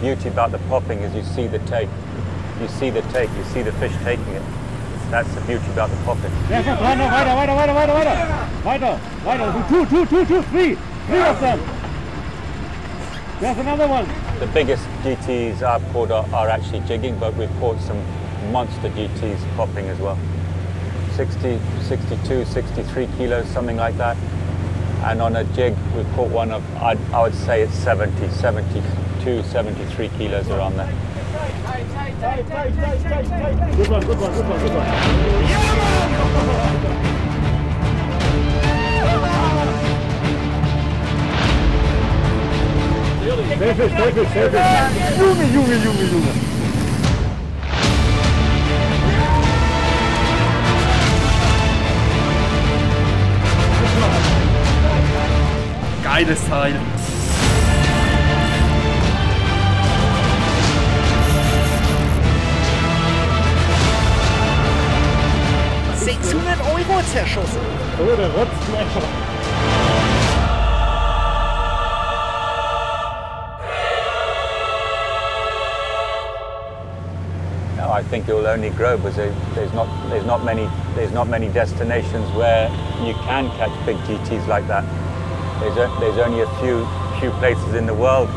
beauty about the popping is you see the take. You see the take, you see the fish taking it. That's the beauty about the popping. Yes, yes, wider. Two, three of them. There's another one. The biggest GTs I've caught are actually jigging, but we've caught some monster GTs popping as well. 60, 62, 63 kilos, something like that. And on a jig, we've caught one of, I would say it's 70, 72, 73 kilos around there. Good one. Yeah! Take it. Yumi. Geiles Teil. €600 zerschossen. Oh, der Rotzfleischer. No, I think it will only grow because there's not many destinations where you can catch big GTs like that. There's only a few places in the world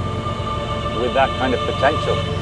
with that kind of potential.